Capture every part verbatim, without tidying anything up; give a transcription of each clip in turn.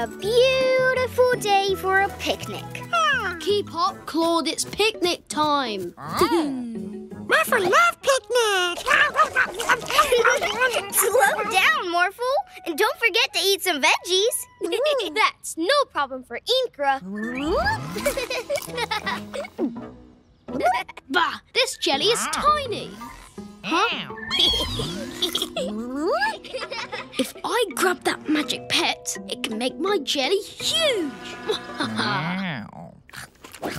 a beautiful day for a picnic. Keep up, Claude. It's picnic time. Morphle love picnic. Slow down, Morphle. And don't forget to eat some veggies. That's no problem for Incra. Bah, this jelly is tiny. Huh? If I grab that magic pet, it can make my jelly huge.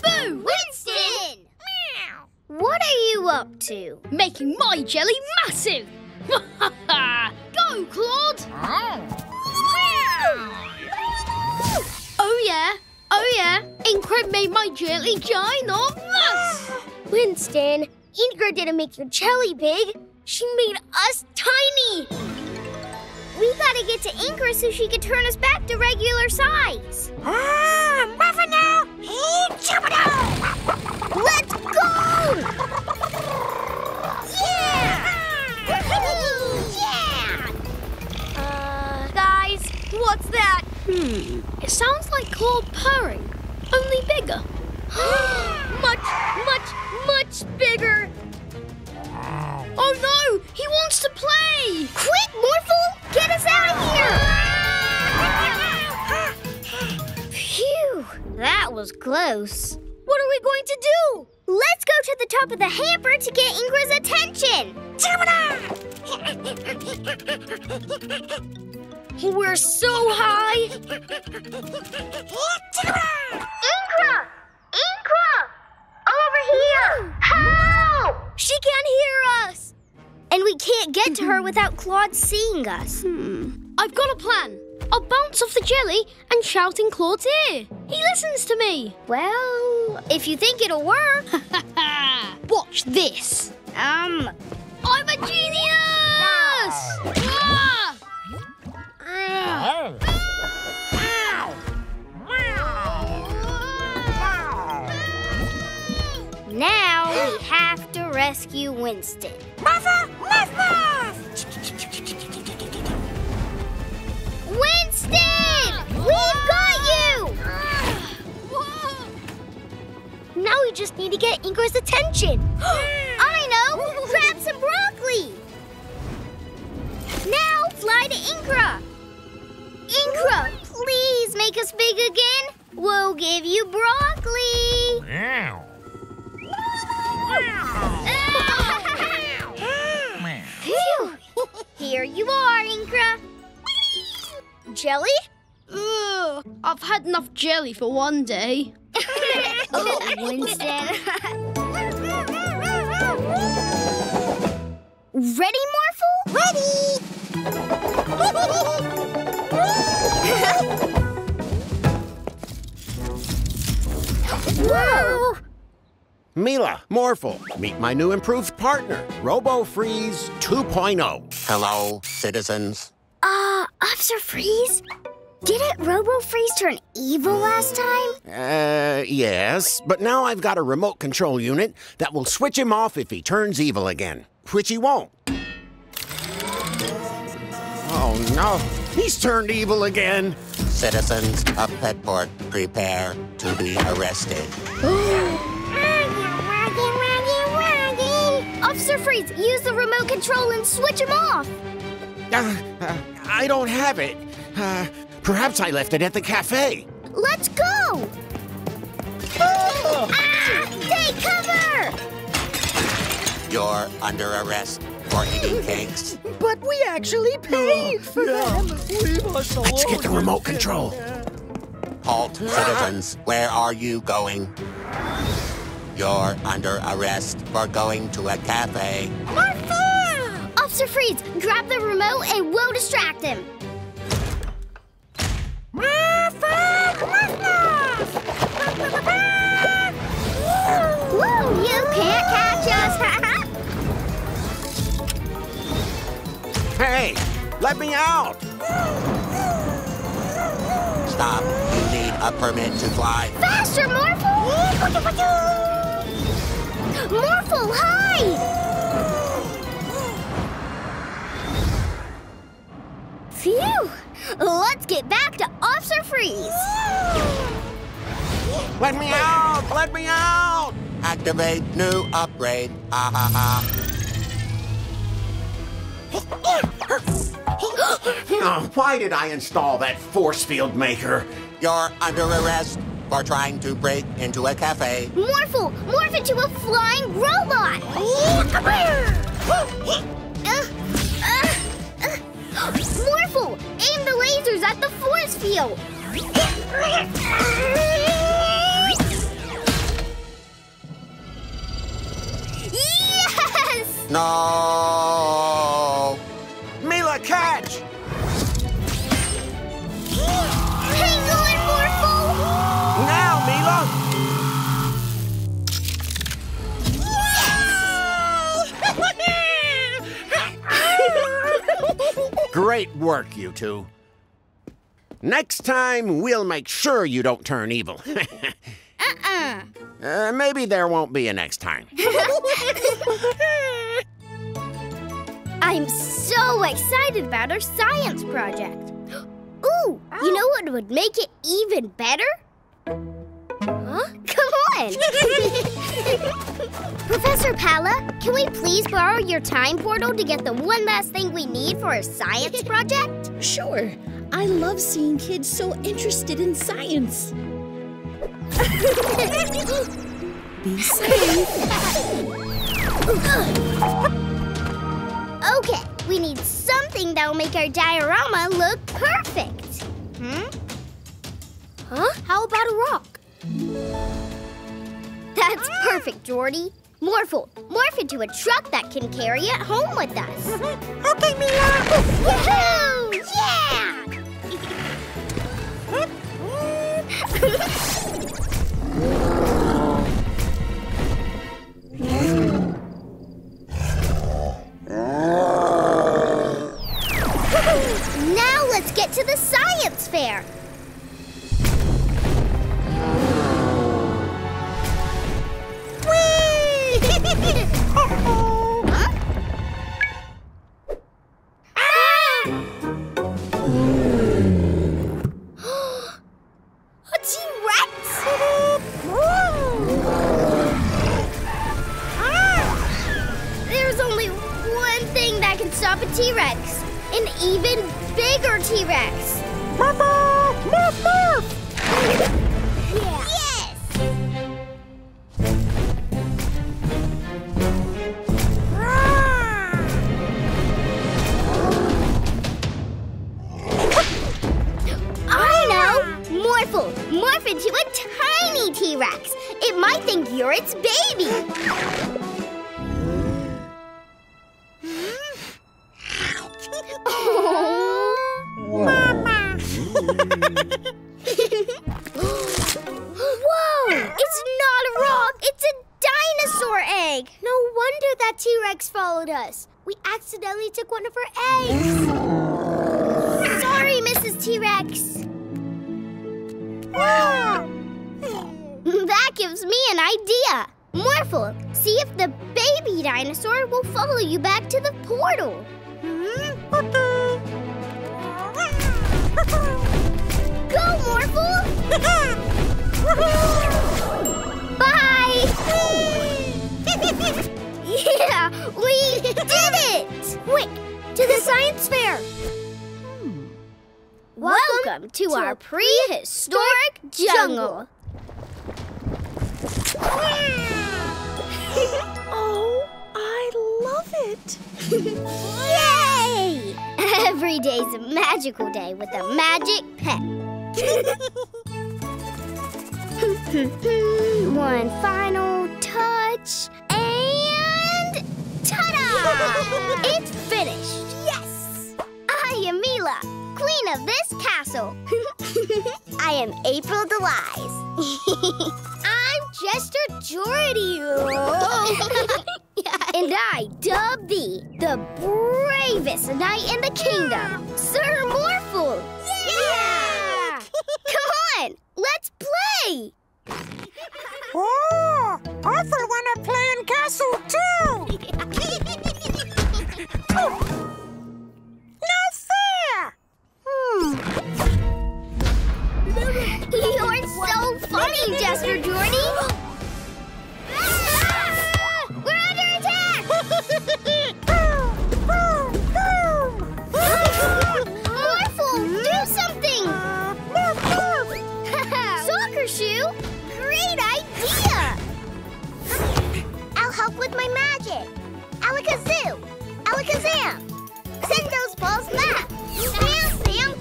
Boo, Winston! What are you up to? Making my jelly massive. Go, Claude! Oh yeah, oh yeah. Incra made my jelly ginormous. Winston, Incra didn't make your jelly big. She made us tiny. We gotta get to Incra so she can turn us back to regular size. Ah, Muffa now! Hey, Jupiter! Let's go! Yeah! Yeah! Uh, guys, what's that? Hmm, it sounds like Claude purring, only bigger. Much, much, much bigger. Oh no! He wants to play! Quick, Morphle! Get us out of here! Phew! That was close. What are we going to do? Let's go to the top of the hamper to get Ingra's attention! Gemini! We're so high! Incra! Incra! Over here! Help! She can't hear us! And we can't get to her without Claude seeing us. Hmm. I've got a plan. I'll bounce off the jelly and shout in Claude's ear. He listens to me. Well, if you think it'll work. Watch this. Um, I'm a genius! Ah! Ah! Now we have to rescue Winston. Muffa, muff, muff! Winston! We've got you! Now we just need to get Ingra's attention. I know! Grab some broccoli! Now fly to Incra! Incra, please make us big again. We'll give you broccoli! Meow. Here you are, Incra. Jelly? Ugh, I've had enough jelly for one day. Oh, Winston. Ready, Morphle? Ready! Whoa! Mila, Morphle, meet my new improved partner, Robofreeze two point oh. Hello, citizens. Uh, Officer Freeze? Didn't Robofreeze turn evil last time? Uh, yes, but now I've got a remote control unit that will switch him off if he turns evil again, which he won't. Oh no, he's turned evil again. Citizens of Petport, prepare to be arrested. Officer Freeze, use the remote control and switch him off. Uh, uh, I don't have it. Uh, perhaps I left it at the cafe. Let's go. Oh. Ah, take cover. You're under arrest for eating cakes. But we actually paid for no. them. Leave us alone. Let's get the remote control. Halt, citizens. Where are you going? You're under arrest for going to a cafe. Morphle! Officer Freeze, grab the remote and we'll distract him. Morphle! Morphle! Woo! You can't catch us! Hey, let me out! Stop. You need a permit to fly. Faster, Morphle! Morphle, hide! Phew! Let's get back to Officer Freeze. Robofreeze! Let me out! Let me out! Activate new upgrade. Ah, ah, ah. Oh, why did I install that force field maker? You're under arrest for trying to break into a cafe. Morphle! Morph into a flying robot! uh, uh, uh. Morphle! Aim the lasers at the force field! Yes! No! Mila, catch! Great work, you two. Next time, we'll make sure you don't turn evil. Uh-uh. Uh, maybe there won't be a next time. I'm so excited about our science project. Ooh, oh. You know what would make it even better? Huh? Come on! Professor Pala, can we please borrow your time portal to get the one last thing we need for our science project? Sure. I love seeing kids so interested in science. Be safe. Okay, we need something that'll make our diorama look perfect. Hmm? Huh? How about a rock? That's perfect, Jordie. Morphle, morph into a truck that can carry it home with us. Okay, Mila. Woohoo! Yeah! Now let's get to the science fair. Uh-oh. Huh? Ah! A T-Rex! Ah! There's only one thing that can stop a T-Rex. An even bigger T-Rex. Morph, morph, morph! Yeah. Morph into a tiny T-Rex. It might think you're its baby. Oh, Mama. Whoa! It's not a rock. It's a dinosaur egg. No wonder that T-Rex followed us. We accidentally took one of her eggs. Sorry, Missus T-Rex. That gives me an idea. Morphle, see if the baby dinosaur will follow you back to the portal. Mm-hmm. Okay. Go, Morphle! Bye! Yeah, we did it! Quick, to the science fair! Welcome, Welcome to, to our prehistoric pre jungle. jungle. Oh, I love it. Yay! Every day's a magical day with a magic pet. One final touch and ta-da! It's finished. Yes! I am Mila, queen of this castle. I am April Delize. I'm Jester Jordie. And I dub thee the bravest knight in the kingdom, yeah. Sir Morphle. Yeah! Yeah! Come on, let's play. Oh, Morphle wanna play in castle too. Oh. No fair. Hmm. magic! Alakazoo! Alakazam! Send those balls back! Bam, bam,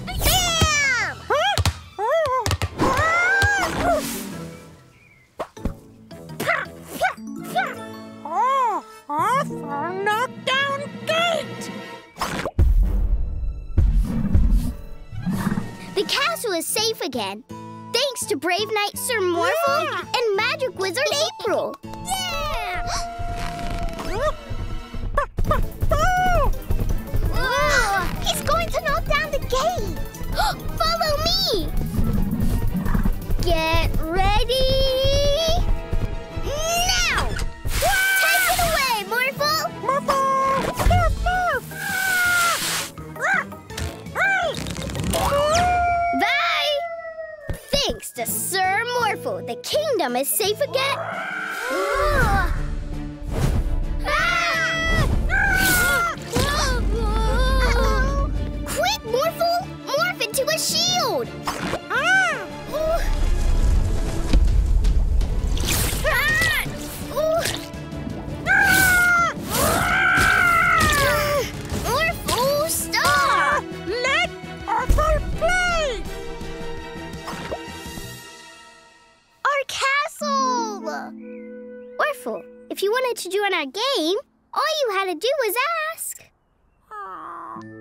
bam! Oh, off our knockdown gate! The castle is safe again, thanks to brave knight Sir Morphle yeah. and magic wizard April. Yeah! Oh, he's going to knock down the gate. Follow me. Get ready. Now! Take it away, Morphle. Morphle! Morph, morph. Thanks to Sir Morphle, the kingdom is safe again. Ah! Ah! Ah! Uh-oh. Quick, Morphle! Morph into a shield! Ah! Ooh. Ah! Ooh. Ah! Ah! Morphle star! Let Arthur play! Our castle! Morphle, if you wanted to join our game, all you had to do was ask.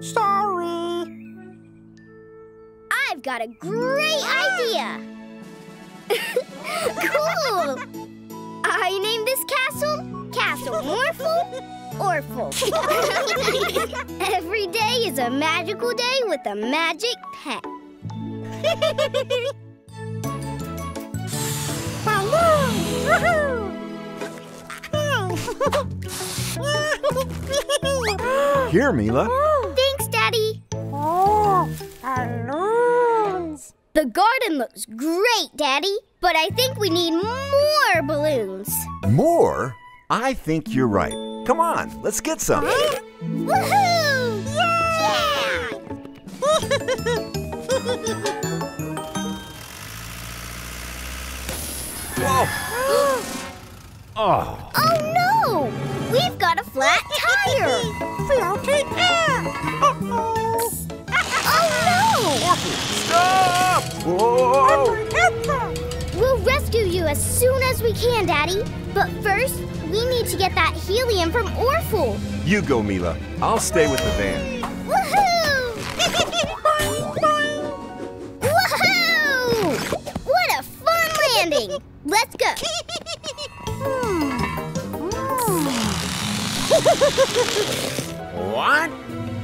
Sorry. I've got a great idea. Cool! I named this castle, Castle Morphle, Orphle. Every day is a magical day with a magic pet. Here, Mila. Thanks, Daddy. Oh, balloons. The garden looks great, Daddy, but I think we need more balloons. More? I think you're right. Come on, let's get some. Woohoo! Yeah! Yeah! Whoa. Oh. Oh no! We've got a flat tire! Floating air! Uh-oh! Oh no! Stop! Whoa! We'll rescue you as soon as we can, Daddy. But first, we need to get that helium from Orphle. You go, Mila. I'll stay with the van. Woohoo! Woohoo! What a fun landing! Let's go. What?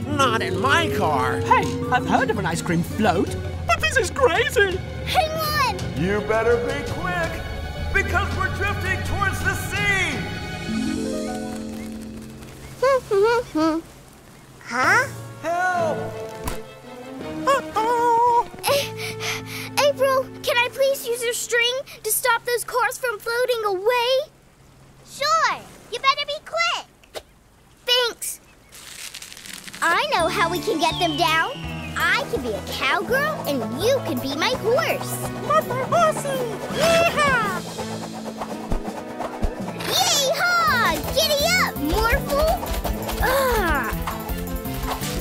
Not in my car. Hey, I've heard of an ice cream float, but this is crazy. Hang on. You better be quick, because we're drifting towards the sea. Huh? Help! Uh-oh. April, can I please use your string to stop those cars from floating away? Sure. You better be quick. Thanks. I know how we can get them down. I can be a cowgirl, and you can be my horse. Mother horsey! Yee-haw! Yee-haw! Giddy up, Morphle! Ah.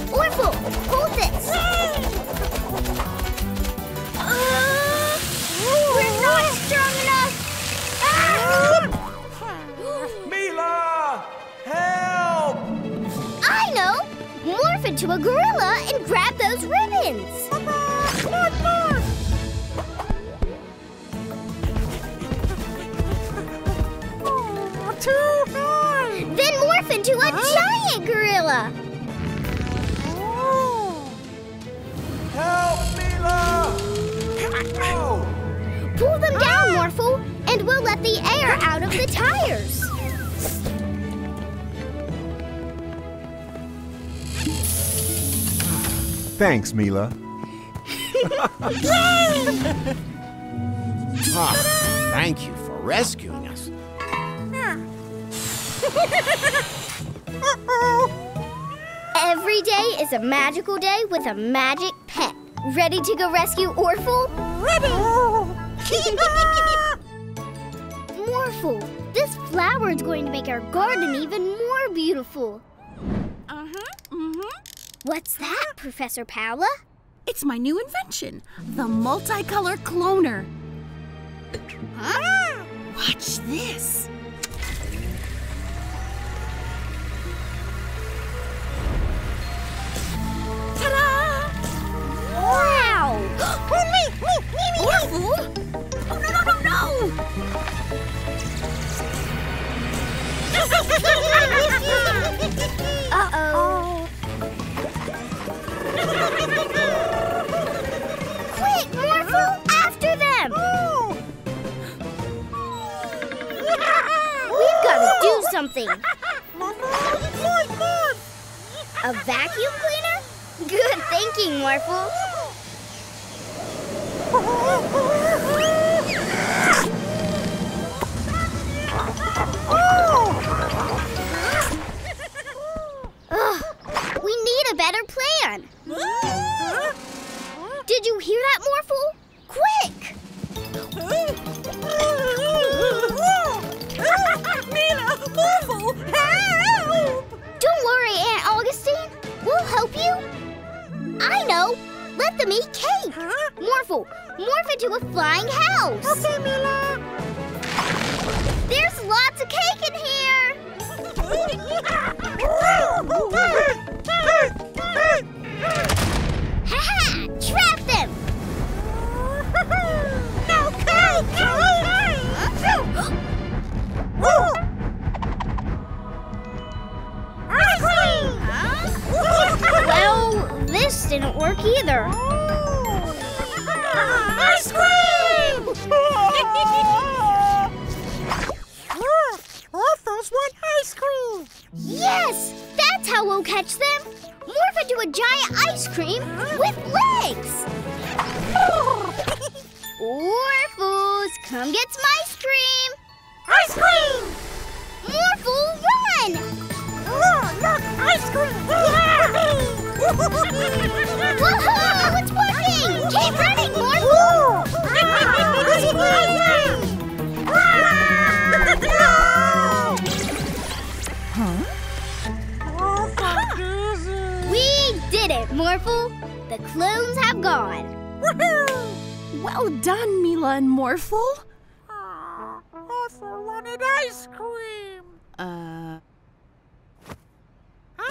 Morphle, hold this. Yay! Uh, we're not strong enough! Ah! Mila! Help! I know! Morph into a gorilla and grab those ribbons! Morph, morph! Oh, too high! Then morph into a huh? giant gorilla! Oh. Help, Mila! Oh. Pull them down, ah. Morphle, and we'll let the air out of the tires. Thanks, Mila. Oh, thank you for rescuing us. Every day is a magical day with a magic pet. Ready to go rescue Orphle? Ready! Morphle, this flower is going to make our garden even more beautiful. Mm-hmm, mm-hmm. What's that, Professor Paola? It's my new invention, the multicolor cloner. Huh? Watch this. Ta-da! Wow! Oh, me, me, me, me! Morphle? Oh, no, no, no, no! Uh-oh. Quick, Morphle! After them! We've got to do something. A vacuum cleaner? Good thinking, Morphle. Ugh, we need a better plan. Did you hear that, Morphle? Quick! Mila, Morphle, help! Don't worry, Aunt Augustine. We'll help you. I know. Let them eat cake. Huh? Morphle, morph into a flying house. Okay, Mila. There's lots of cake in here. Ha-ha! Trap them! No cake! No cake! Well, this didn't work either. Ice cream! Morphles want ice cream. Yes, that's how we'll catch them. Morph into a giant ice cream with legs. Morphles, come get some ice cream. Ice cream! Morphle, run! Oh, look! Ice cream! Yeah! Woohoo! It's working! Keep running, Morphle! Ice cream! Huh? Oh, so easy! We did it, Morphle! The clones have gone! Woohoo! Well done, Mila and Morphle! Morphle wanted ice cream. Uh. Ah!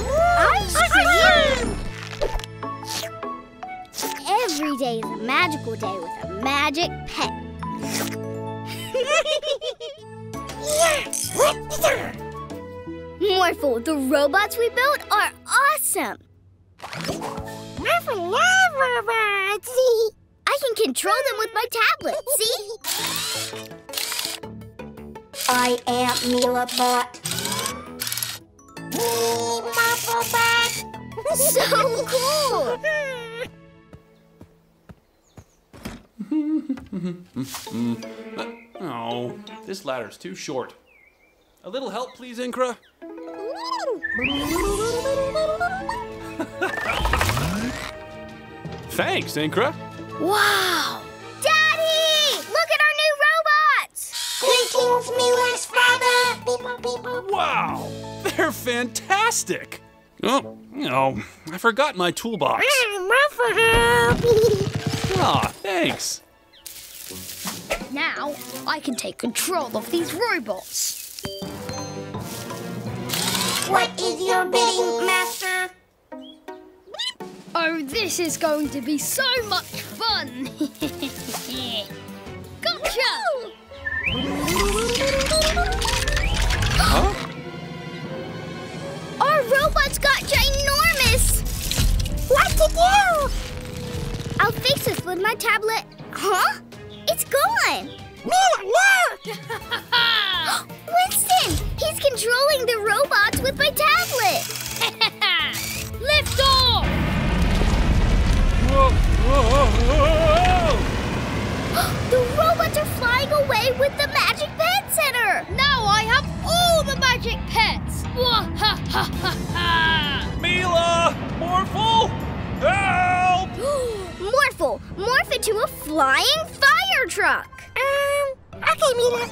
Ice, ice cream! cream! Every day is a magical day with a magic pet. Yeah! Morphle, the robots we built are awesome. I love robots. See? I can control them with my tablet, see? I am Mila Bot. Me, Morphle Bot. So cool! Oh, this ladder's too short. A little help, please, Incra. Thanks, Incra. Wow! Daddy! Look at our new robots! Greetings, Mila's father! Beep, beep, beep. Wow! They're fantastic! Oh, no. I forgot my toolbox. Ah, thanks. Now, I can take control of these robots. What is your bidding, Master? Oh, this is going to be so much fun! Gotcha! Huh? Our robots got ginormous! What to do? I'll fix this with my tablet. Huh? It's gone! Mila, look! Winston! He's controlling the robots with my tablet! Lift off! Whoa, whoa, whoa, whoa. The robots are flying away with the Magic Pet Center! Now I have all the magic pets! Mila! Morphle! Help! Morphle! Morphle! Morph into a flying fire truck! Um, okay, Mila.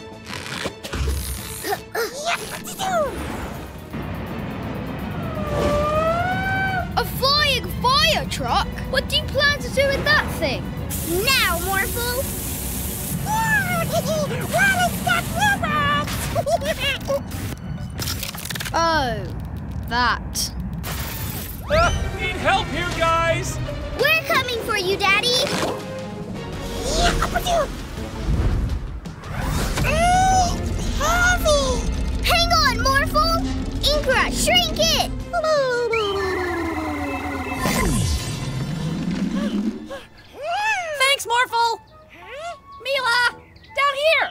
A flying fire truck? What do you plan to do with that thing? Now, Morphle! Oh, that. Uh, need help here, guys! We're coming for you, Daddy! Hang on, Morphle! Incra, shrink it! Thanks, Morphle! Mila, down here!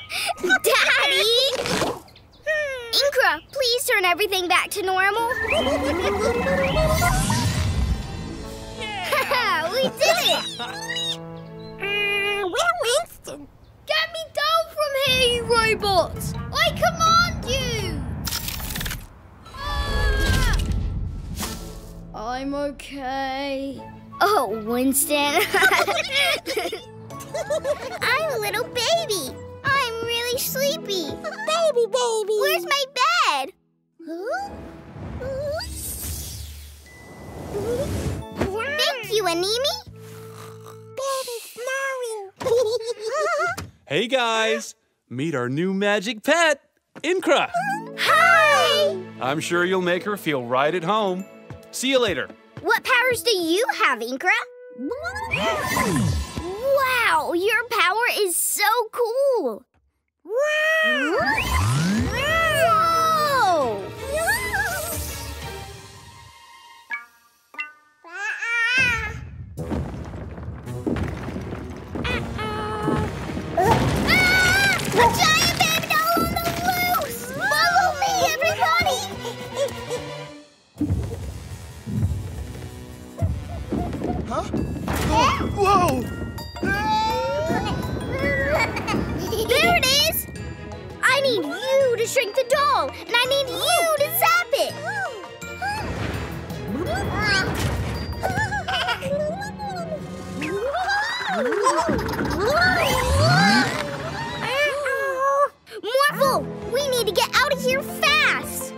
Daddy! Incra, please turn everything back to normal. Yeah. We did it! Uh, where Winston? Get me down from here, you robots! I command you! Ah! I'm okay. Oh, Winston. I'm a little baby. I'm really sleepy. Baby, baby. Where's my bed? Huh? Thank you, Animi. Baby's smiling. Hey, guys. Meet our new magic pet, Incra. Hi. I'm sure you'll make her feel right at home. See you later. What powers do you have, Incra? Wow, your power is so cool! Wow! Whoa! A giant baby doll on the loose! Follow me, everybody! Huh? Whoa! Whoa. There it is! I need you to shrink the doll, and I need you to zap it! Morphle, we need to get out of here fast!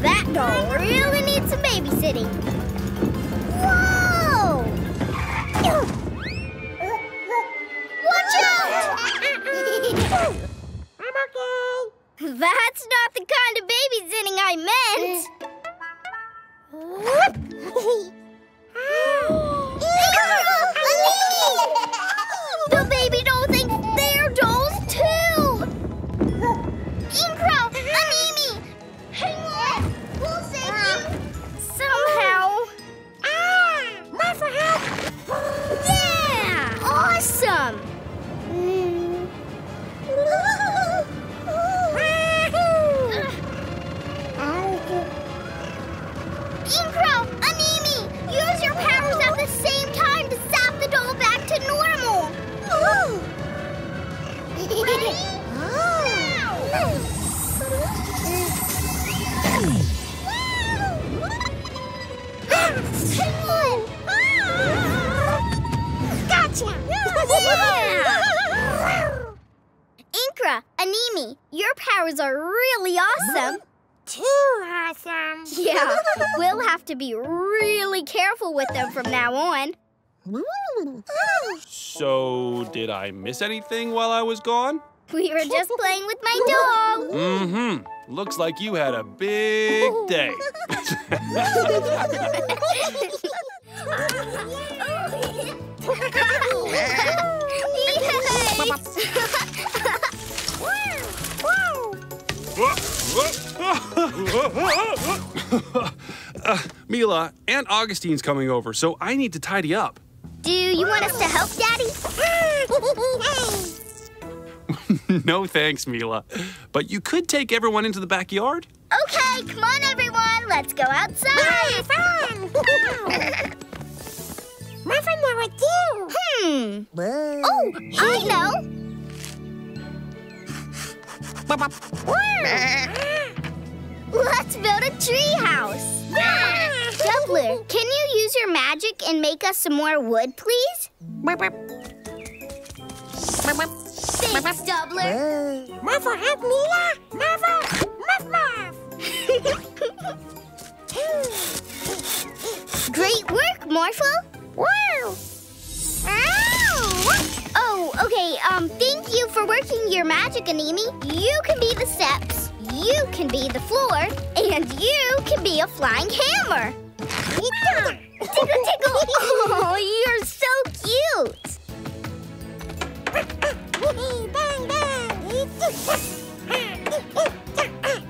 That doll really needs some babysitting. Whoa! Watch out! I'm okay. That's not the kind of babysitting I meant. The baby doll thinks they're dolls too. Incra, Animi, hang on. We'll save you. Somehow. Ah! My for help! Yeah! Awesome! Mm. Incra! Animi! Use your powers at the same time to zap the doll back to normal! Ooh. Ready? Oh. Now! Hang on! Ah! Gotcha! Yeah! Incra, Animi, your powers are really awesome. Too awesome. Yeah, we'll have to be really careful with them from now on. So, did I miss anything while I was gone? We were just playing with my doll. Mm-hmm. Looks like you had a big day. uh, Mila, Aunt Augustine's coming over, so I need to tidy up. Do you want us to help, Daddy? No thanks, Mila. But you could take everyone into the backyard. Okay, come on, everyone. Let's go outside. Fun! My friend never do. Hmm. Oh, I know. treehouse. Yeah. Doubler, can you use your magic and make us some more wood, please? Thanks, Doubler. Morphle, help Mila. Morphle, muff muff. Great work, Morphle. Wow. Oh, okay, um, thank you for working your magic, Animi. You can be the steps, you can be the floor, and you can be a flying hammer. Wow. Tickle, tickle. Oh, you're so cute.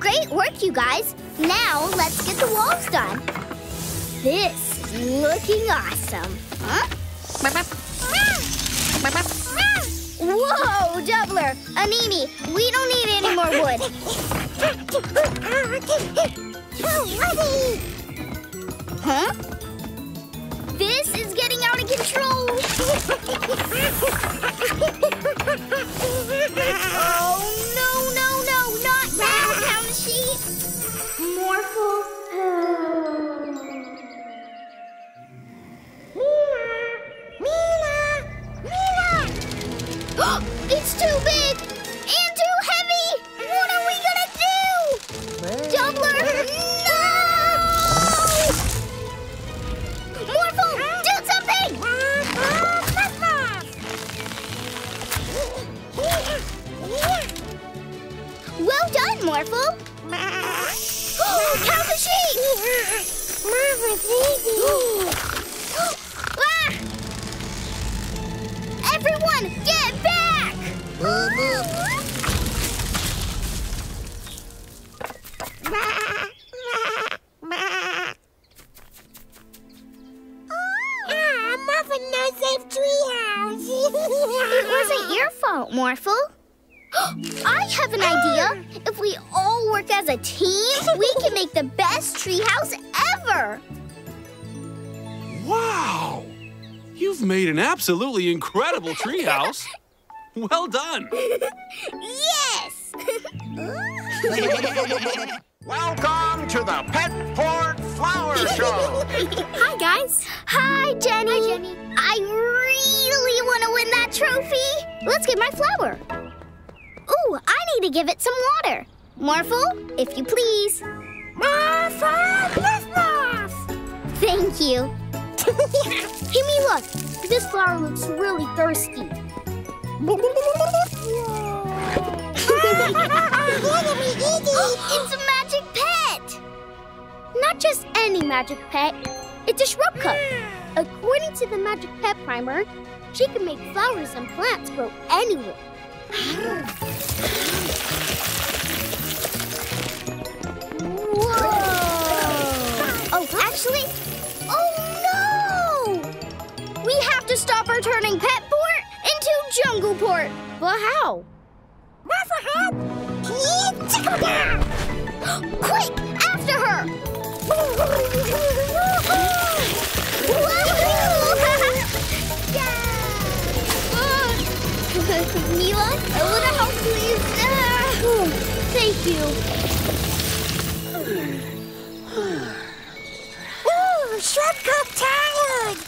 Great work, you guys. Now let's get the walls done. This is looking awesome. Huh? Whoa, Doubler! Animi, we don't need any more wood. Huh? This is getting out of control. Oh, no, no, no, not now, Count Sheep. Morphle. It's too big and too heavy. What are we gonna do? Doubler, no! Morphle, do something! Well done, Morphle. Oh, Calcashee! Morphle, baby! Everyone, get back! Morphle? I have an idea. If we all work as a team, we can make the best treehouse ever. Wow! You've made an absolutely incredible treehouse. Well done. Yes! Welcome to the Petport Flower Show. Hi, guys. Hi, Jenny. Hi, Jenny. I really want to win that trophy. Let's get my flower. Ooh, I need to give it some water. Morphle, if you please. Morphle, muff, muff. Thank you. Hey, Mila, this flower looks really thirsty. It's a magic pet! Not just any magic pet, it's a shrub cup. According to the magic pet primer, she can make flowers and plants grow anywhere. Whoa! Oh, actually, oh no! We have to stop her turning Petport into Jungleport. Well, how? Morphle, help! Tickle down! Quick! After her! Mila, a little help, please. Oh, thank you. Ooh, Shrub Cup tired!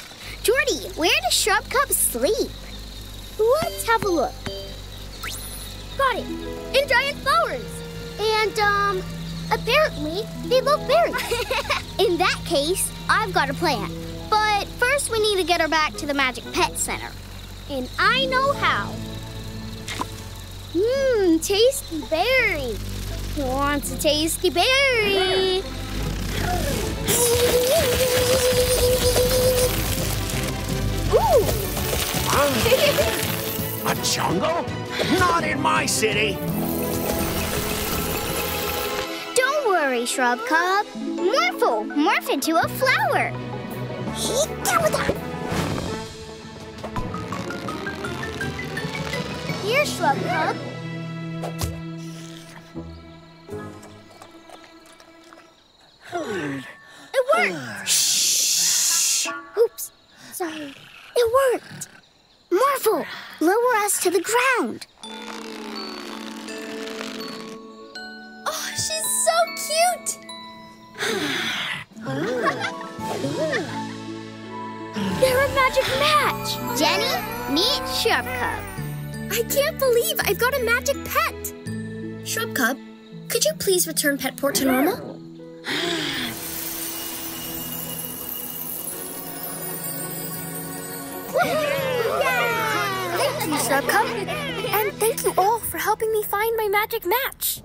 Jordie, where does Shrub Cup sleep? Let's have a look. Got it. In giant flowers. And, um, apparently, they love berries. In that case, I've got a plan. But first, we need to get her back to the Magic Pet Center. And I know how. Mmm, tasty berry. Who wants a tasty berry? Ooh! A jungle? Not in my city. Don't worry, Shrub Cup. Morphle, morph into a flower. Here, Shrub Cup. It worked. Shh. Oops. Sorry. It worked. Morphle, lower us to the ground. Oh, she's so cute. They're a magic match! Jenny, meet Shrubcub. I can't believe I've got a magic pet! Shrubcub, could you please return Petport to normal? Thank you, Shrubcub. And thank you all for helping me find my magic match.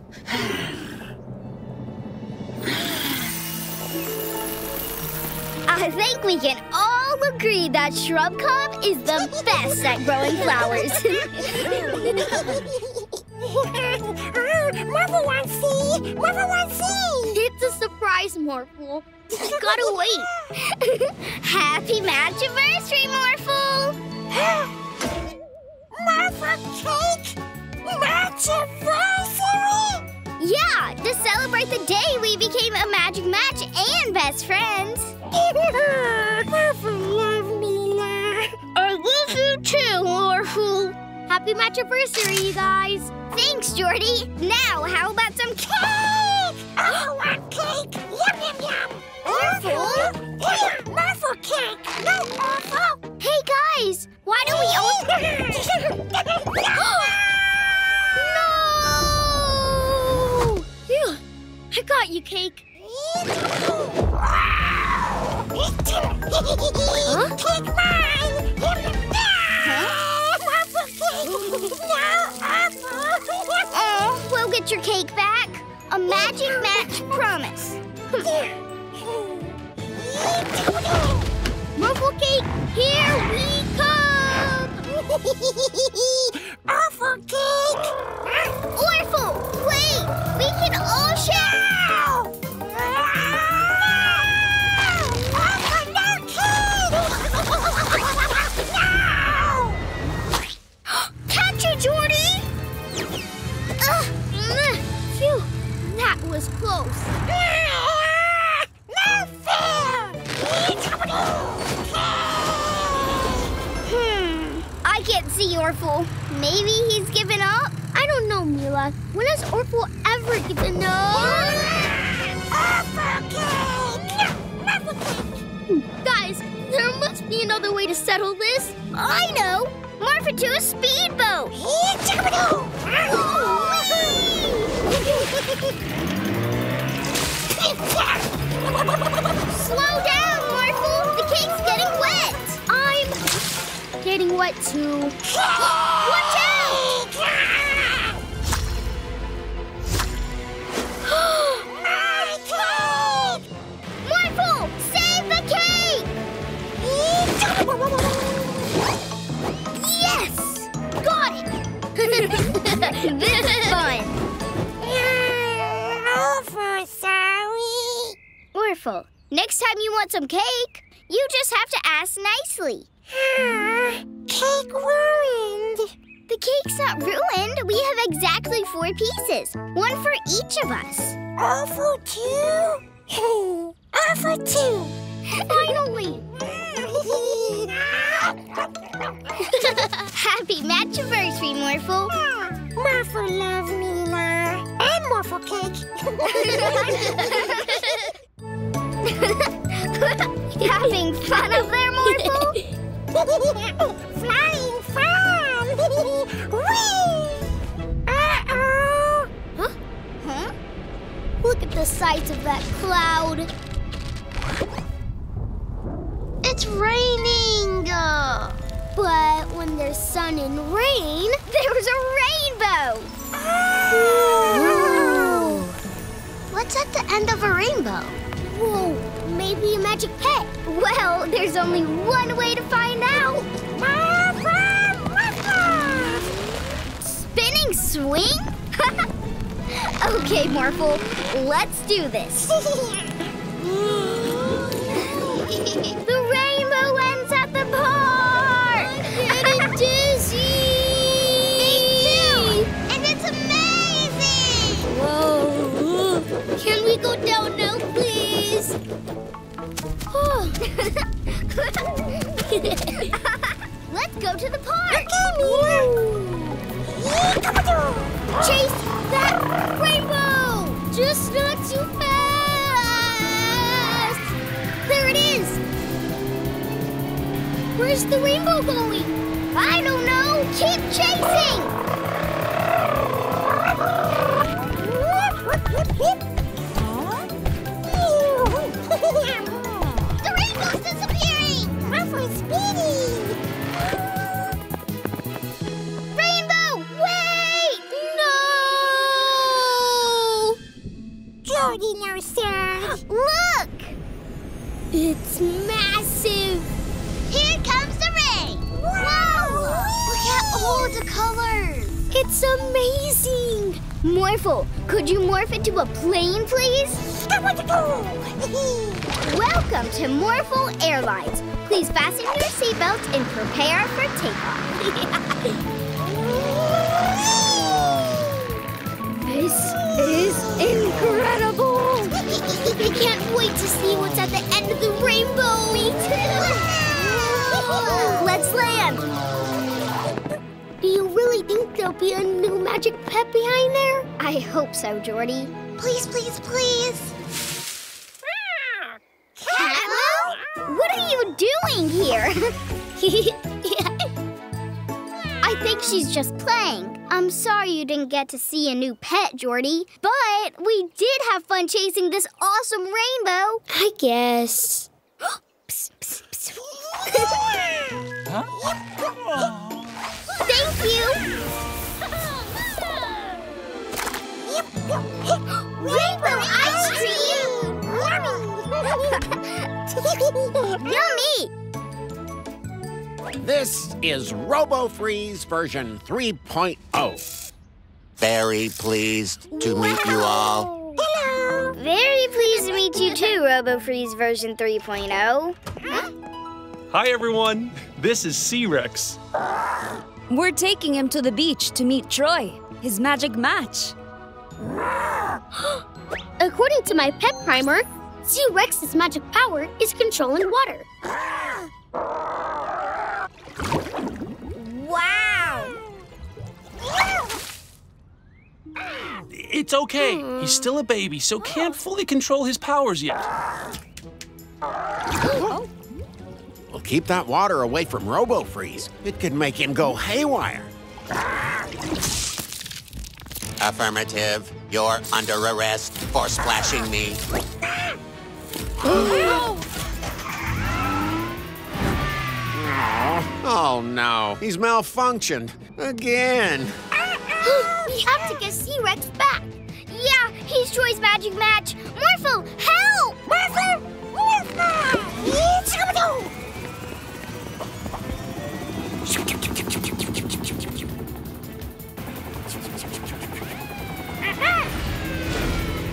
I think we can all agree that Shrubcub is the best at growing flowers. Oh, Morphle wants see! Morphle wants see! It's a surprise, Morphle. You gotta wait. Happy Magiversary, Morphle! Morphle cake? Magiversary? Yeah, to celebrate the day we became a magic match and best friends. Morphle love Mila. I love you too, Morphle. Happy Magiversary, you guys. Thanks, Jordie. Now, how about some cake? I want cake. Yum, yum, yum. Morphle? Yeah, Morphle cake. No, Morphle. Hey, guys, why don't we all... No! Phew, I got you, cake. Huh? Take mine. Huh? Morphle cake. No, Morphle. Oh, we'll get your cake back. A magic match promise. Morphle cake, here we come! Morphle cake! Morphle, wait! We can all share! Morphle, no cake! No! Catch you, Jordie! Ugh. Phew, that was close. No fair! I can't see Orful. Maybe he's given up? I don't know, Mila. When has Orful ever given up? Orful cake! Orful cake! Guys, there must be another way to settle this. I know! Morph into a speedboat! Slow down, Morphle! The cake's getting wet! I'm... getting wet too. Watch out! My cake! Morphle, save the cake! Yes! Got it! This is fun. Morphle, sorry. Morphle, next time you want some cake, you just have to ask nicely. Ah, cake ruined. The cake's not ruined. We have exactly four pieces. One for each of us. All for two? All for two. Finally. Happy Magiversary, Morphle. Ah, Morphle love Mila. And Morphle cake. You having fun up there, Morphle? Flying fun! Whee! Uh-oh! Huh? Huh? Look at the size of that cloud. It's raining! Uh, but when there's sun and rain, there's a rainbow! Oh. Ooh. What's at the end of a rainbow? Whoa! Maybe a magic pet. Well, there's only one way to find out. Spinning swing? Okay, Morphle, let's do this. The rainbow ends at the park. I'm getting dizzy. Me too. And it's amazing. Whoa. Can we go down now, please? Let's go to the park. Okay, Mila. Chase that rainbow! Just not too fast! Where's the rainbow going? I don't know. Keep chasing. The rainbow's disappearing. Awfully speedy. Rainbow, wait! No! Jordie no, sir. Look! It's massive. Here comes the rain. Wow! Wow. Look at all the colors. It's amazing. Morphle, could you morph into a plane, please? Welcome to Morphle Airlines. Please fasten your seatbelts and prepare for takeoff. This is incredible. I can't wait to see what's at the end of the rainbow. Me too. Let's land. Do you really think there'll be a new magic pet behind there? I hope so, Jordie. Please, please, please. Catmo? What are you doing here? I think she's just playing. I'm sorry you didn't get to see a new pet, Jordie, but we did have fun chasing this awesome rainbow. I guess. Psst, psst, psst. Thank you. Rainbow ice cream. Yummy. Yummy. This is Robofreeze version three point oh. Very pleased to meet you all. Hello. Very pleased to meet you too, Robofreeze version three point oh. Huh? Hi, everyone. This is C-Rex. We're taking him to the beach to meet Troy, his magic match. According to my pet primer, C-Rex's magic power is controlling water. Wow! It's okay. Mm. He's still a baby, so can't fully control his powers yet. Oh. Well, keep that water away from Robofreeze. It could make him go haywire. Affirmative. You're under arrest for splashing me. Oh. Oh, no. He's malfunctioned. Again. We have to get C-Rex back. Yeah, he's Troy's magic match. Morphle, help! Morphle! Morphle!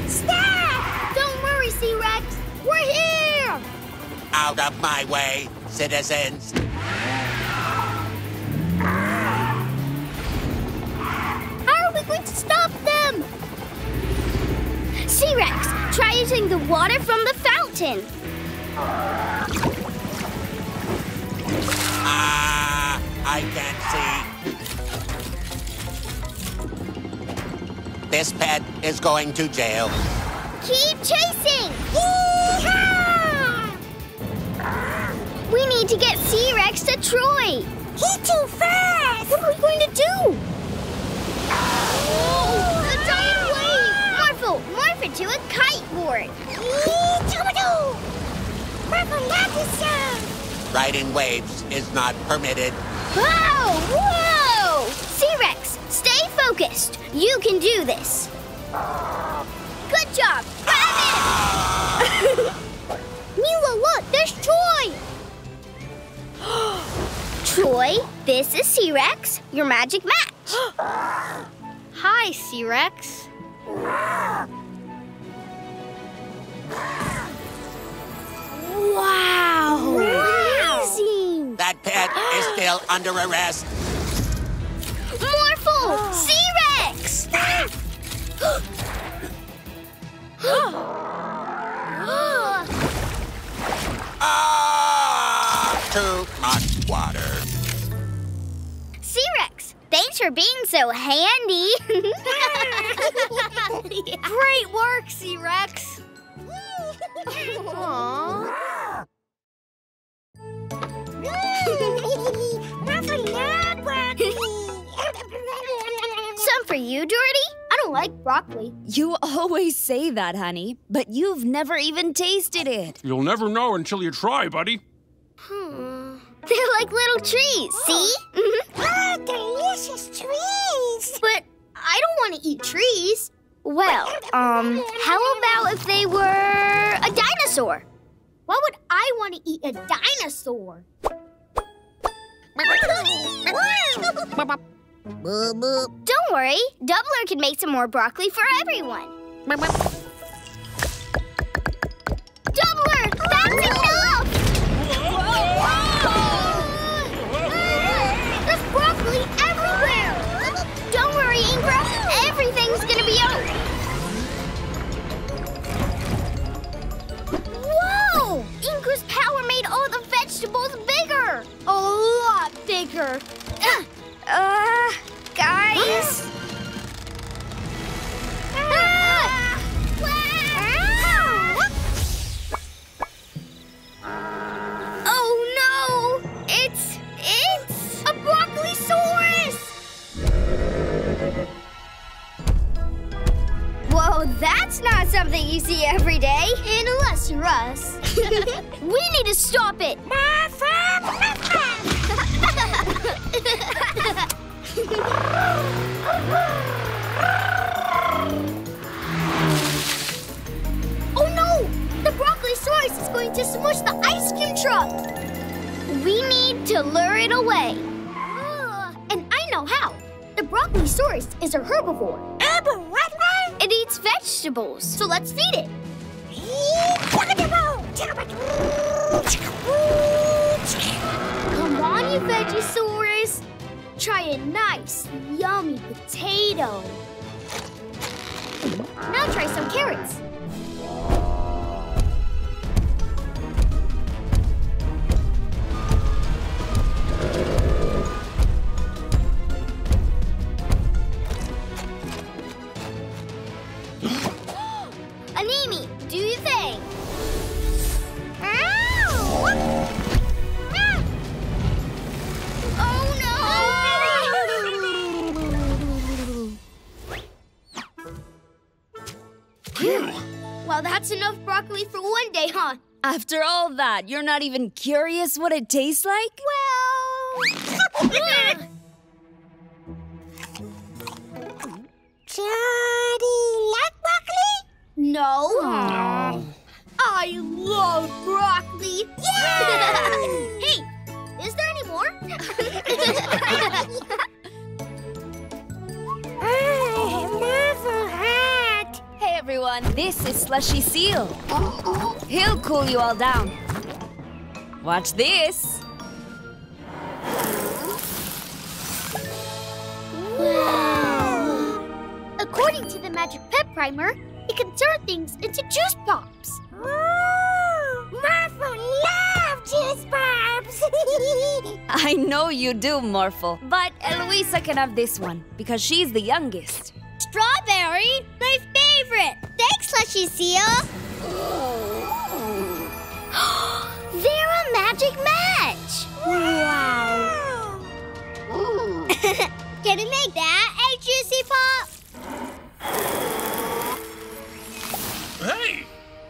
Stop! Don't worry, C-Rex. We're here! Out of my way, citizens. Stop them! C-Rex, try using the water from the fountain. Ah, uh, I can't see. This pet is going to jail. Keep chasing! Yee-haw! We need to get C-Rex to Troy. He's too fast! What are we going to do? Oh, a giant wave! Morphle, morph into a kite board. Riding waves is not permitted. Whoa! Whoa! C-Rex, stay focused. You can do this. Good job. Grab it! Mila, look, there's Troy. Troy, this is C-Rex, your magic match. Hi, C-Rex. Wow. Amazing. That pet is still under arrest. Morphle! C-Rex! Ah! Too much water. C-Rex, thanks for being so handy. Great work, C-Rex. Aww. for you, Jordie. I don't like broccoli. You always say that, honey, but you've never even tasted it. You'll never know until you try, buddy. Hmm. They're like little trees, see? Mm-hmm. Ah, delicious trees! But I don't want to eat trees. Well, um, how about if they were a dinosaur? Why would I want to eat a dinosaur? Don't worry, Doubler can make some more broccoli for everyone. Doubler, that's enough! There's broccoli everywhere! Don't worry, Incra, everything's gonna be over. Whoa! Incra's power made all the vegetables bigger! A lot bigger. Uh, Uh, guys? Ah! Ah! Ah! Oh no! It's, it's a broccolisaurus! Whoa, that's not something you see every day. Unless you're us. We need to stop it. Oh no! The broccoli sauce is going to smush the ice cream truck! We need to lure it away. Uh, and I know how. The broccoli sauce is a herbivore. It eats vegetables, so let's feed it. Come on, you Vegisaurus. Try a nice, yummy potato. Now try some carrots. Animi, do your thing. Well, that's enough broccoli for one day, huh? After all that, you're not even curious what it tastes like? Well... Jordie, like broccoli? No. Aww. I love broccoli. Yeah! Hey, is there any more? I am never hungry. Hey everyone, this is Slushy Seal. He'll cool you all down. Watch this. Wow! According to the magic pet primer, it can turn things into juice pops. Ooh, Morphle loves juice pops. I know you do, Morphle. But Eloisa can have this one because she's the youngest. Strawberry, my favorite! Thanks, Slushy Seal! They're a magic match! Wow! wow. Can you make that a juicy pop? Hey!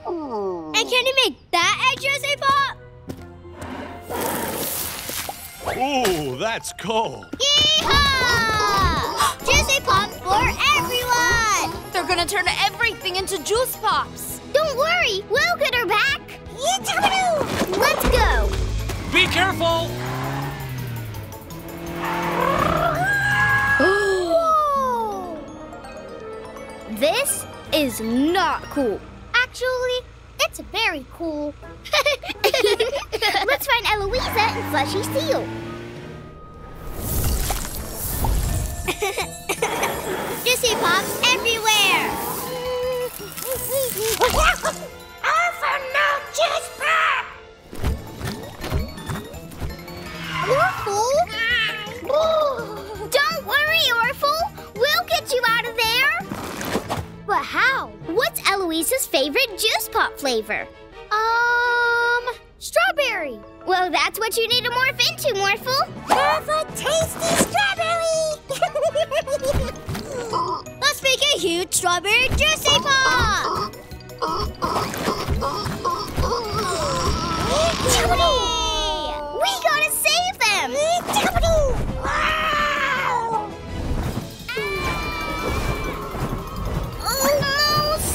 Ooh. And can you make that a juicy pop? Ooh, that's cool! Yee-haw! Juicy pops for everyone! They're gonna turn everything into juice pops! Don't worry, we'll get her back! Let's go! Be careful! This is not cool. Actually, it's very cool. Let's find Eloisa and Slushy Seal. Juicy pops everywhere! Over no juice pop! Morphle? Don't worry, Morphle. We'll get you out of there. But how? What's Eloisa's favorite juice pop flavor? Um, strawberry. Well, that's what you need to morph into, Morphle. Have a tasty strawberry! huge strawberry juicy bar! Jordie! We gotta save them! Jordie! Wow! Almost!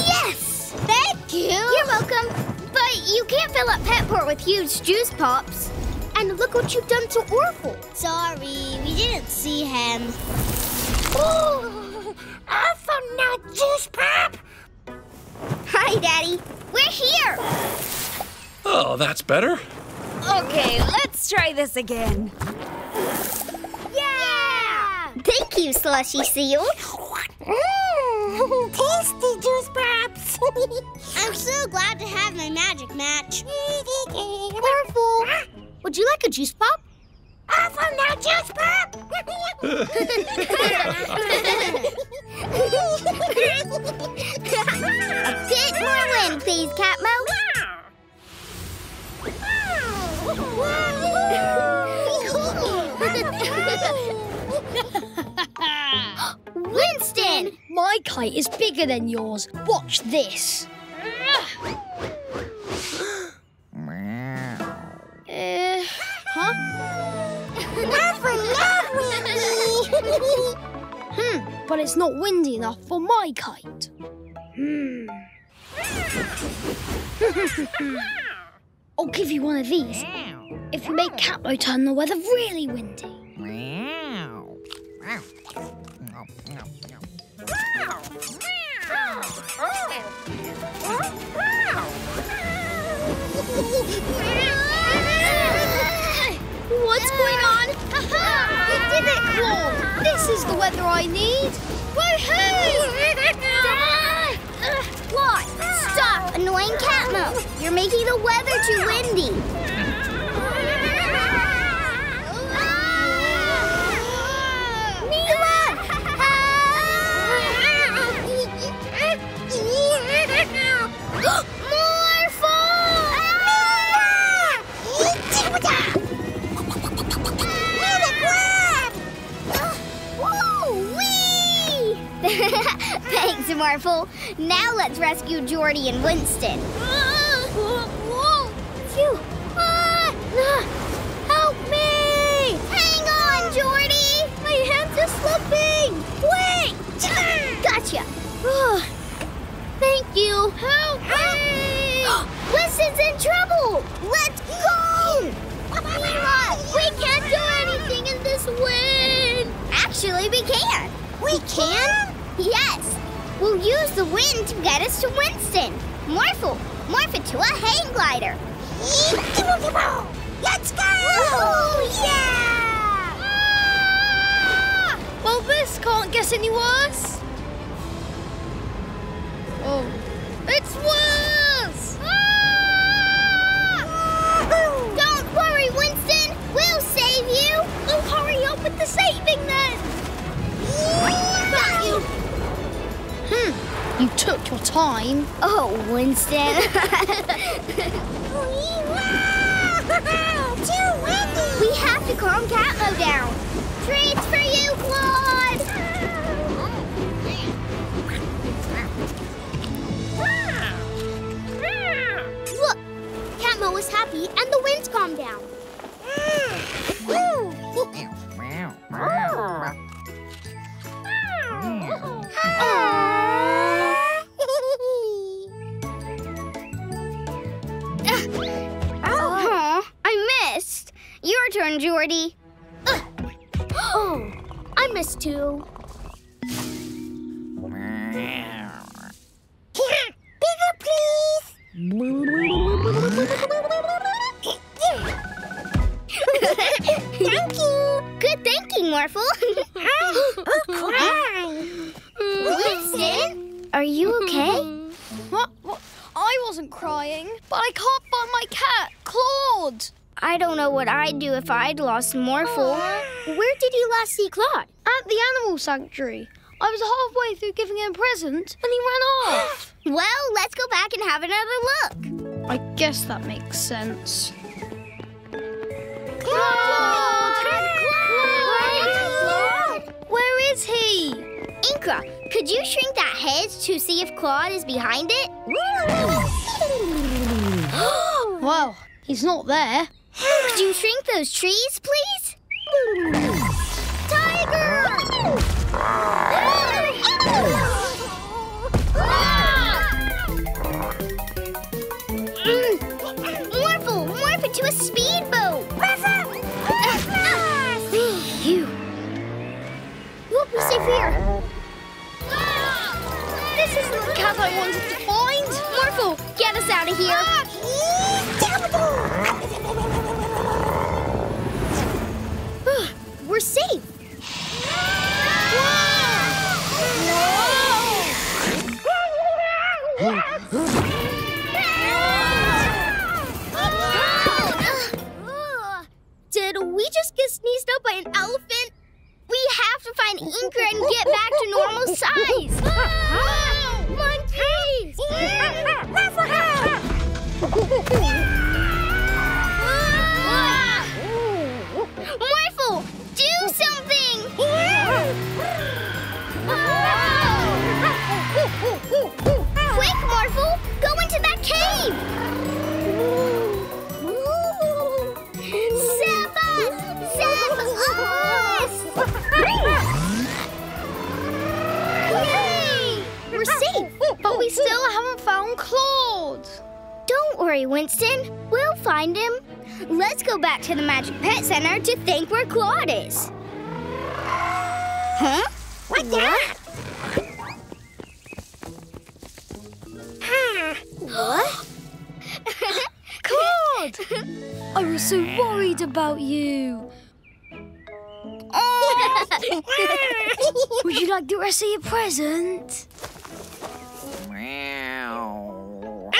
Yes! Thank you! You're welcome. But you can't fill up Petport with huge juice pops. And look what you've done to Morphle. Sorry, we didn't see him. Ooh, Morphle not juice pop. Hi, Daddy. We're here. Oh, that's better. Okay, let's try this again. Yeah! Thank you, Slushy Seal. Mm, tasty juice pops. I'm so glad to have my magic match. Morphle, would you like a juice pop? Awful no juice pop! A bit more wind, please, Catmo. Winston! My kite is bigger than yours. Watch this. Uh, huh? Morphle, not windy! Hmm, but it's not windy enough for my kite. Hmm. I'll give you one of these if you make Catmo turn the weather really windy. What's going on? We did it, Claw! This is the weather I need! Woohoo! What? Stop annoying Catmo! You're making the weather too windy! Mila! Morphle! Mila! Thanks, Morphle. Now let's rescue Jordie and Winston. Phew. Help me! Hang on, Jordie! My hands are slipping! Wait! Gotcha! Thank you. Help me! Winston's in trouble! Let's go! Mila, we can't do anything in this wind! Actually, we can. We, we can? Yes! We'll use the wind to get us to Winston. Morphle, morph it to a hang glider. Let's go! Oh, yeah! Ah! Well, this can't get any worse. Oh, it's worse! Ah! Don't worry, Winston. We'll save you. We'll hurry up with the saving then. Hmm, you took your time. Oh, Winston. Too windy. We have to calm Catmo down. Treats for you, Claude. Look, Catmo was happy and the wind's calmed down. Jordie. Uh. Oh, I missed too. Bigger, please. Thank you. Good thinking, Morphle. Oh, cry. Winston, are you okay? What? What? I wasn't crying, but I can't find my cat, Claude. I don't know what I'd do if I'd lost Morphle. Where did you last see Claude? At the animal sanctuary. I was halfway through giving him a present and he ran off. Well, let's go back and have another look. I guess that makes sense. Claude! Claude! Claude! Claude! Claude! Where is he? Incra, Could you shrink that hedge to see if Claude is behind it? Well, he's not there. Could you shrink those trees, please? Tiger! Morphle, morph it to a speedboat! You! Look, we're safe here. This isn't the cub I wanted to find. Morphle, get us out of here. We're safe. Whoa! Whoa! Did we just get sneezed up by an elephant? We have to find Incra and get back to normal size. Monkeys! Morphle, do something! Quick, Morphle, go into that cave! Save us! Save us! We're safe, but we still haven't found Claude. Don't worry, Winston. We'll find him. Let's go back to the Magic Pet Center to think where Claude is. Huh? What's that? What? Claude! I was so worried about you. Oh. Would you like the rest of your present? Wow.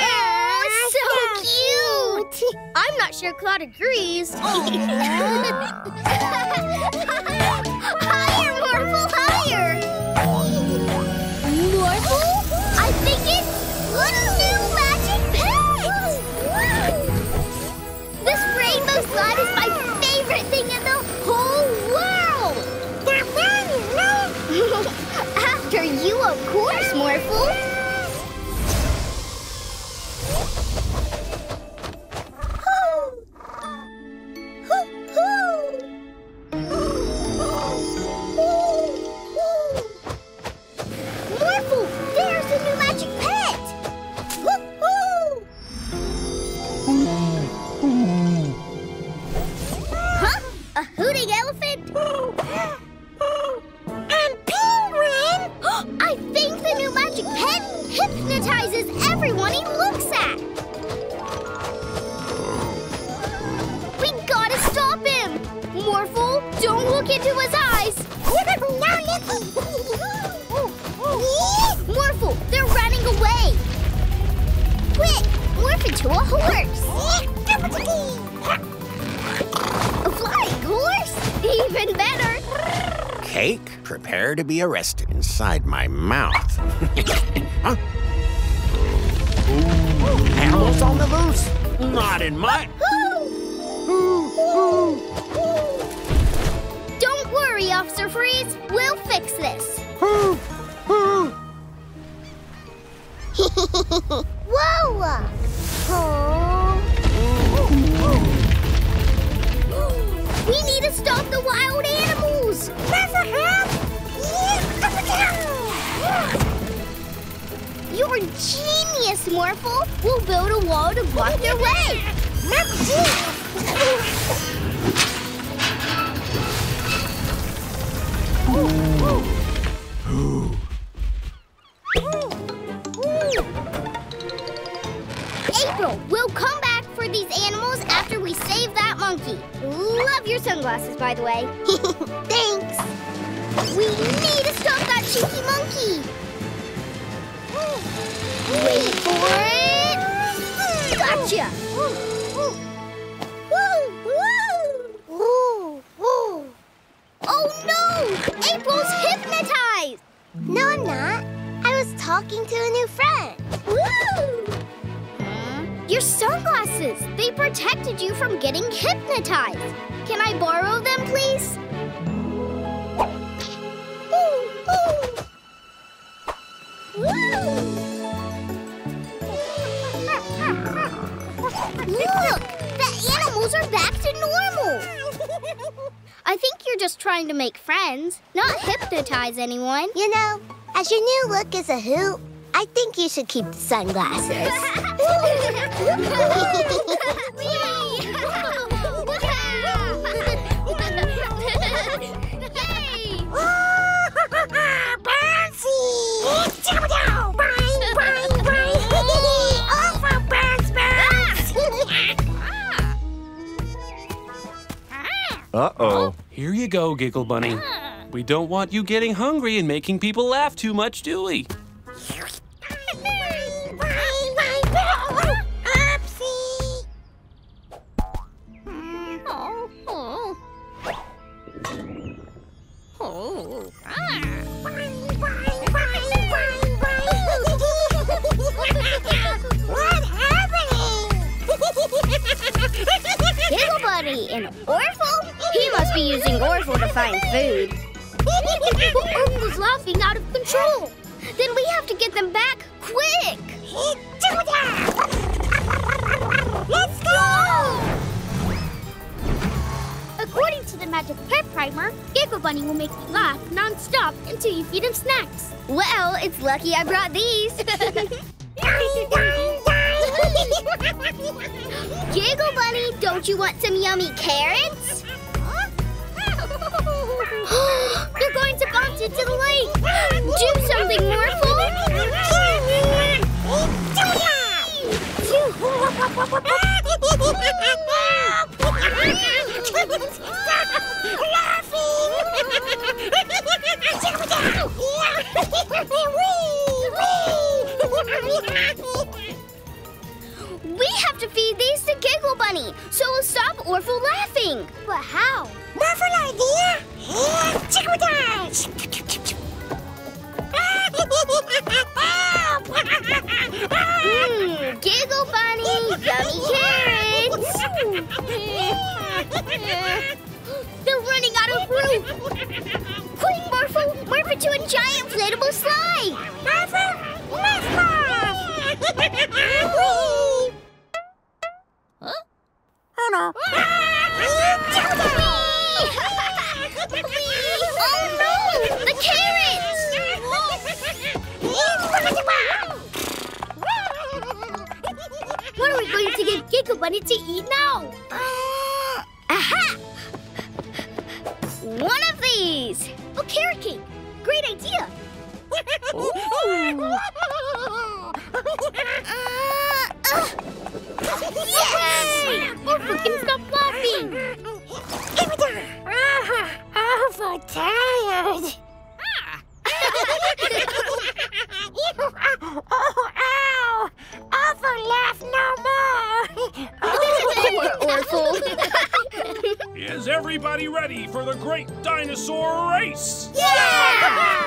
Oh, so cute! I'm not sure Claude agrees. Higher, Morphle, higher! Morphle? I think it's new Magic Pet! This rainbow slide is my favorite thing in the whole world! After you, of course, Morphle! To be arrested inside my mouth. Huh? Ooh, animals on the loose? Not in my... Don't worry, Officer Freeze. We'll fix this. Whoa! Oh. We need to stop the wild animals. You're genius, Morphle! We'll build a wall to block their way! April, we'll come back for these animals after we save that monkey. Love your sunglasses, by the way. Thanks! We need to stop that cheeky monkey! Wait for it! Gotcha! Oh no! April's hypnotized! No, I'm not. I was talking to a new friend. Woo! Your sunglasses! They protected you from getting hypnotized. Can I borrow them, please? Ooh, ooh. things are back to normal. I think you're just trying to make friends, not hypnotize anyone. You know, as your new look is a hoot, I think you should keep the sunglasses. Uh-oh. Here you go, Giggle Bunny. We don't want you getting hungry and making people laugh too much, do we? Giggle Bunny and Morphle? He must be using Morphle to find food. Morphle's laughing out of control. Then we have to get them back quick. Let's go! According to the magic pet primer, Giggle Bunny will make you laugh non-stop until you feed him snacks. Well, it's lucky I brought these. Giggle Bunny, don't you want some yummy carrots? They're going to bounce into the lake! Do something, Morphle! We have to feed these to Giggle Bunny, so we'll stop Morphle laughing. But how? Morphle idea? Yeah, chicken dash! Mmm, Giggle Bunny, yummy carrots! They're running out of room! Quick, Morphle, morph into a giant inflatable slide! Morphle, morph! Huh? Oh no! Oh no! The carrots! What are we going to get Giggle Bunny to eat now? Aha! One of these! Oh, carrot cake! Great idea! uh, uh. Yes! Morphle can stop laughing! Give me down! Oh, awful tired! Oh, ow! Awful laugh no more! Oh, poor Morphle! Is everybody ready for the great dinosaur race? Yeah!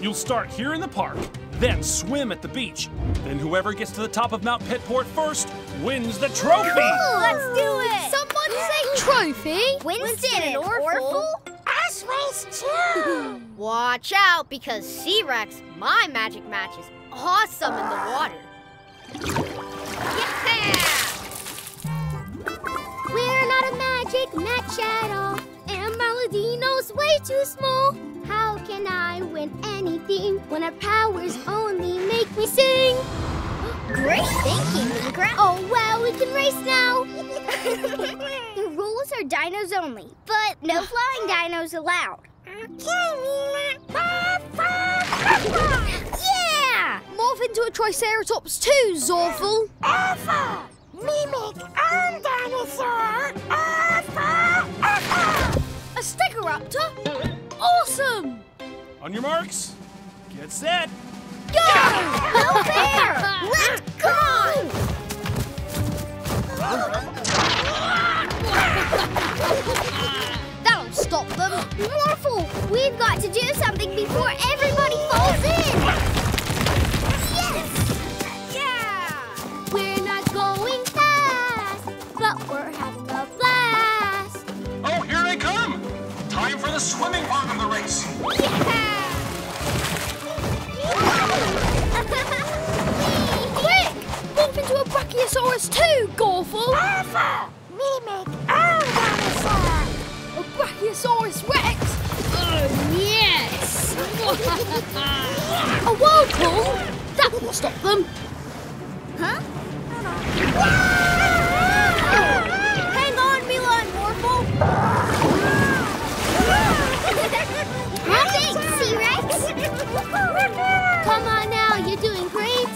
You'll start here in the park, then swim at the beach. Then whoever gets to the top of Mount Petport first wins the trophy. Ooh, let's do it. Someone say trophy. Winston, Winston and Morphle. Us race too. Watch out, because C-Rex, my magic match, is awesome in the water. Yeah! We're not a magic match at all. And Maladino's way too small. How can I win anything when our powers only make me sing? Great thinking, Incra. Oh, well, we can race now. The rules are dinos only, but no flying dinos allowed. Okay, Mila. Yeah! Morph into a Triceratops too, Zorful. Alpha! Mimic and dinosaur! Alpha! Alpha! A Stegaraptor? Awesome! On your marks, get set, go! Go there! Let's go! That'll stop them. Morphle, we've got to do something before everybody falls in. Yes! Yeah! We're not going fast, but we're having a blast. Oh, here they come! Time for the swimming part of the race. Yeah! Quick! Bump into a Brachiosaurus too, Gorful! Alpha! Mimic A whirlpool? That will stop them. Huh? Hang on, Mila and Morphle. Thanks, C-Rex. Come on now, you're doing great.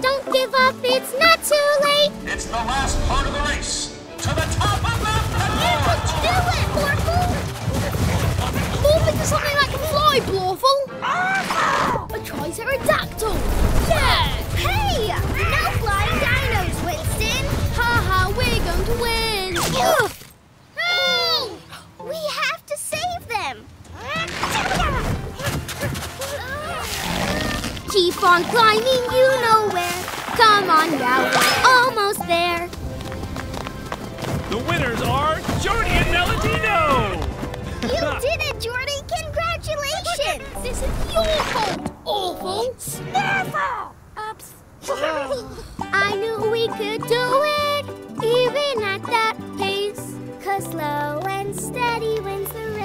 Don't give up, it's not too late. It's the last part of the race. To the top of the hill! You can do it, Morphle. Morph into something that can fly, Blorful! A Triceratactyl! Yeah! Hey! No flying dinos, Winston! Haha, we're going to win! Hey! We have to save them! Keep on climbing, you know where! Come on now, we're almost there! The winners are Jordie and Melodino! You did it, Jordie! Congratulations! This is your fault, Awful! Sniffle! Oops. I knew we could do it, even at that pace. 'Cause slow and steady wins the race.